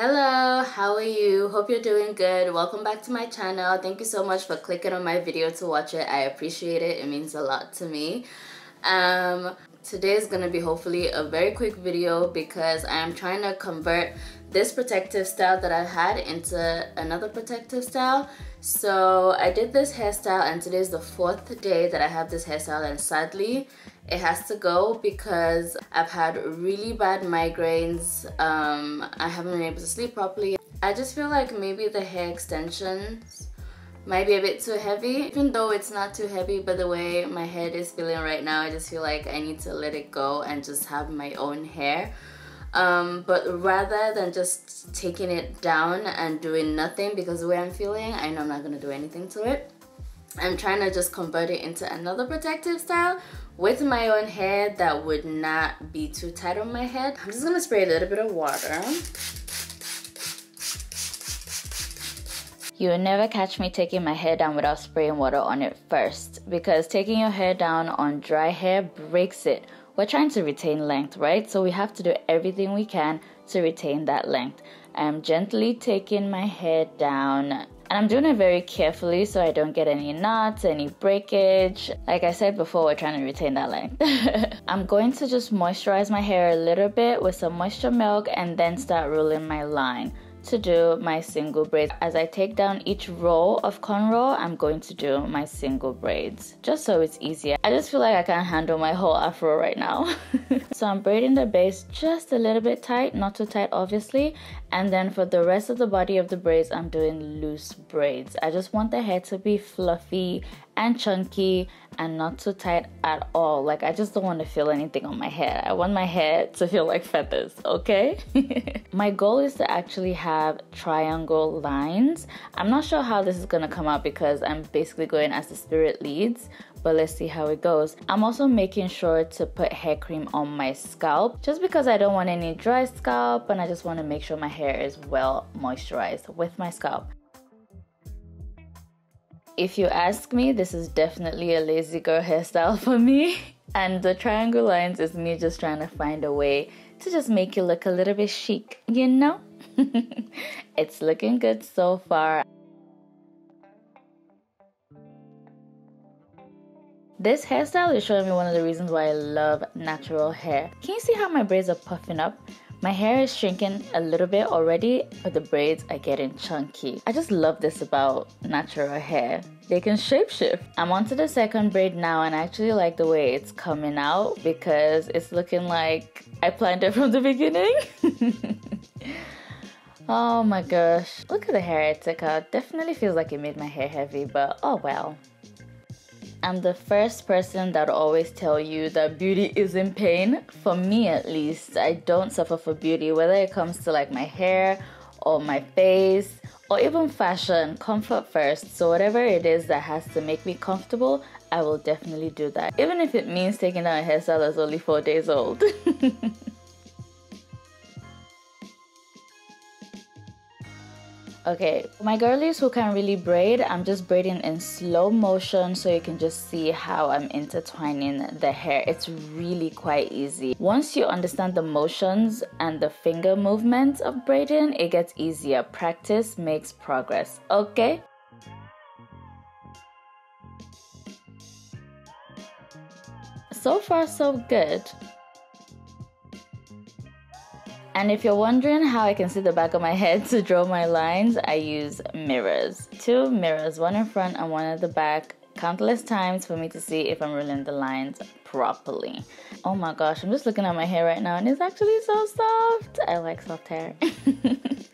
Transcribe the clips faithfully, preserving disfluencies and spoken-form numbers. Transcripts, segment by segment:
Hello, how are you? Hope you're doing good. Welcome back to my channel. Thank you so much for clicking on my video to watch it. I appreciate it. It means a lot to me. Um, today is going to be hopefully a very quick video because I am trying to convert this protective style that I've had into another protective style. So I did this hairstyle and today is the fourth day that I have this hairstyle, and sadly it has to go because I've had really bad migraines. Um, I haven't been able to sleep properly. I just feel like maybe the hair extensions might be a bit too heavy, even though it's not too heavy, but the way my head is feeling right now, I just feel like I need to let it go and just have my own hair. Um, but rather than just taking it down and doing nothing, because the way I'm feeling, I know I'm not gonna do anything to it. I'm trying to just convert it into another protective style with my own hair that would not be too tight on my head. I'm just gonna spray a little bit of water. You will never catch me taking my hair down without spraying water on it first, because taking your hair down on dry hair breaks it. We're trying to retain length, right? So we have to do everything we can to retain that length. I'm gently taking my hair down and I'm doing it very carefully so I don't get any knots, any breakage. Like I said before, we're trying to retain that length. I'm going to just moisturize my hair a little bit with some moisture milk and then start rolling my line to do my single braids. As I take down each row of cornrow, I'm going to do my single braids just so it's easier. I just feel like I can't handle my whole afro right now. So I'm braiding the base just a little bit tight, not too tight obviously, and then for the rest of the body of the braids I'm doing loose braids. I just want the hair to be fluffy and chunky and not too tight at all. Like, I just don't want to feel anything on my hair. I want my hair to feel like feathers, okay? My goal is to actually have triangle lines. I'm not sure how this is gonna come out because I'm basically going as the spirit leads, but let's see how it goes. I'm also making sure to put hair cream on my scalp just because I don't want any dry scalp, and I just want to make sure my hair is well moisturized with my scalp. If you ask me, this is definitely a lazy girl hairstyle for me. And the triangle lines is me just trying to find a way to just make you look a little bit chic, you know? It's looking good so far. This hairstyle is showing me one of the reasons why I love natural hair. Can you see how my braids are puffing up? My hair is shrinking a little bit already, but the braids are getting chunky. I just love this about natural hair. They can shapeshift. I'm onto the second braid now, and I actually like the way it's coming out because it's looking like I planned it from the beginning. Oh my gosh. Look at the hair I took out. Definitely feels like it made my hair heavy, but oh well. I'm the first person that'll always tell you that beauty isn't pain. For me at least, I don't suffer for beauty, whether it comes to like my hair or my face or even fashion. Comfort first. So whatever it is that has to make me comfortable, I will definitely do that, even if it means taking down a hairstyle that's only four days old. Okay, my girlies who can really braid, I'm just braiding in slow motion so you can just see how I'm intertwining the hair. It's really quite easy. Once you understand the motions and the finger movements of braiding, it gets easier. Practice makes progress, okay? So far, so good. And if you're wondering how I can see the back of my head to draw my lines, I use mirrors. Two mirrors, one in front and one at the back, countless times for me to see if I'm ruling the lines properly. Oh my gosh, I'm just looking at my hair right now and it's actually so soft. I like soft hair.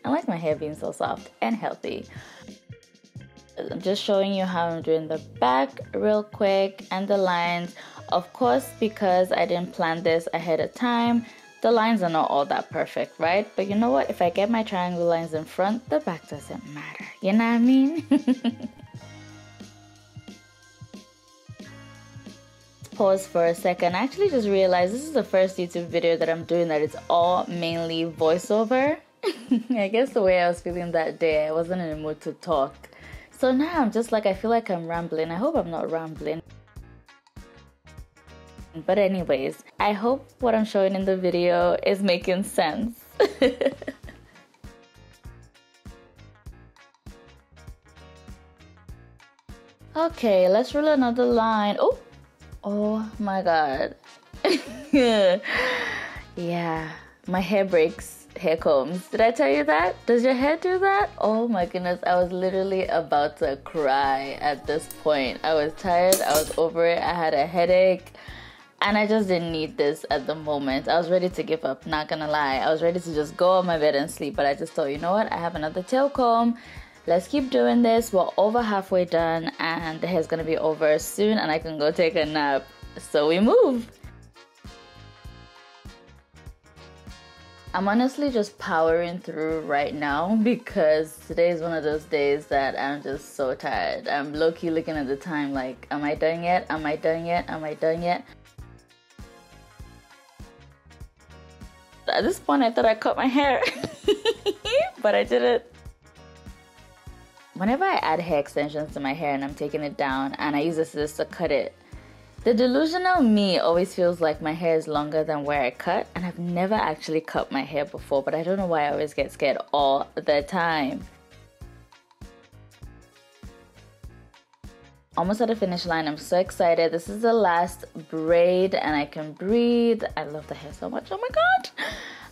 I like my hair being so soft and healthy. I'm just showing you how I'm doing the back real quick and the lines. Of course, because I didn't plan this ahead of time, the lines are not all that perfect, right? But you know what? If I get my triangle lines in front, the back doesn't matter. You know what I mean? Pause for a second. I actually just realized this is the first YouTube video that I'm doing that it's all mainly voiceover. I guess the way I was feeling that day, I wasn't in the mood to talk. So now I'm just like, I feel like I'm rambling. I hope I'm not rambling. But anyways, I hope what I'm showing in the video is making sense. Okay, let's roll another line. Oh, oh my god. Yeah, my hair breaks, hair combs. Did I tell you that? Does your hair do that? Oh my goodness, I was literally about to cry at this point. I was tired, I was over it, I had a headache. And I just didn't need this at the moment. I was ready to give up, not gonna lie. I was ready to just go on my bed and sleep. But I just thought, you know what? I have another tail comb. Let's keep doing this. We're over halfway done and the hair's gonna be over soon and I can go take a nap. So we move. I'm honestly just powering through right now because today is one of those days that I'm just so tired. I'm low-key looking at the time like, am I done yet? Am I done yet? Am I done yet? At this point, I thought I cut my hair, but I didn't. Whenever I add hair extensions to my hair and I'm taking it down and I use a scissors to cut it, the delusional me always feels like my hair is longer than where I cut, and I've never actually cut my hair before, but I don't know why I always get scared all the time. Almost at the finish line, I'm so excited. This is the last braid and I can breathe. I love the hair so much, oh my god.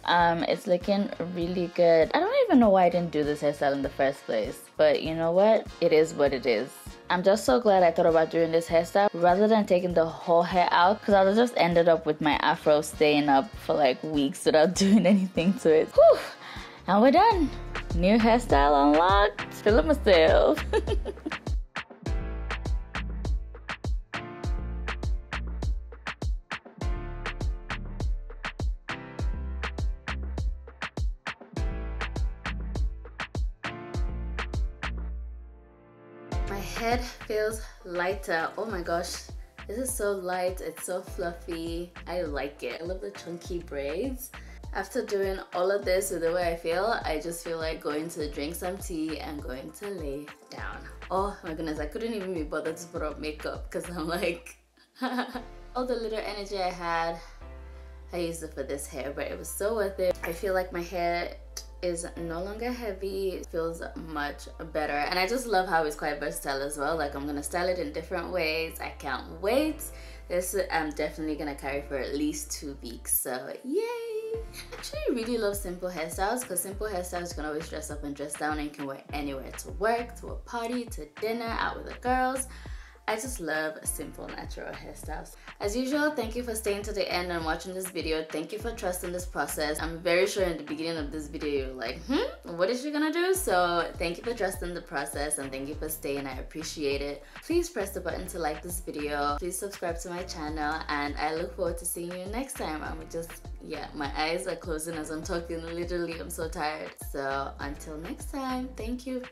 Um, it's looking really good. I don't even know why I didn't do this hairstyle in the first place, but you know what? It is what it is. I'm just so glad I thought about doing this hairstyle rather than taking the whole hair out because I just ended up with my afro staying up for like weeks without doing anything to it. Whew, and we're done. New hairstyle unlocked. Feeling myself. Head feels lighter. Oh my gosh, this is so light, it's so fluffy. I like it. I love the chunky braids. After doing all of this with the way I feel, I just feel like going to drink some tea and going to lay down. Oh my goodness, I couldn't even be bothered to put up makeup because I'm like all the little energy I had, I used it for this hair, but it was so worth it. I feel like my hair is no longer heavy. It feels much better and I just love how it's quite versatile as well. Like I'm gonna style it in different ways. I can't wait. This I'm definitely gonna carry for at least two weeks, so yay. Actually, I really love simple hairstyles because simple hairstyles you can always dress up and dress down and you can wear anywhere, to work, to a party, to dinner, out with the girls. I just love simple natural hairstyles. As usual, thank you for staying to the end and watching this video. Thank you for trusting this process. I'm very sure in the beginning of this video you were like, hmm, what is she gonna do? So thank you for trusting the process and thank you for staying. I appreciate it. Please press the button to like this video. Please subscribe to my channel and I look forward to seeing you next time. I'm just, yeah, my eyes are closing as I'm talking. Literally, I'm so tired. So until next time, thank you.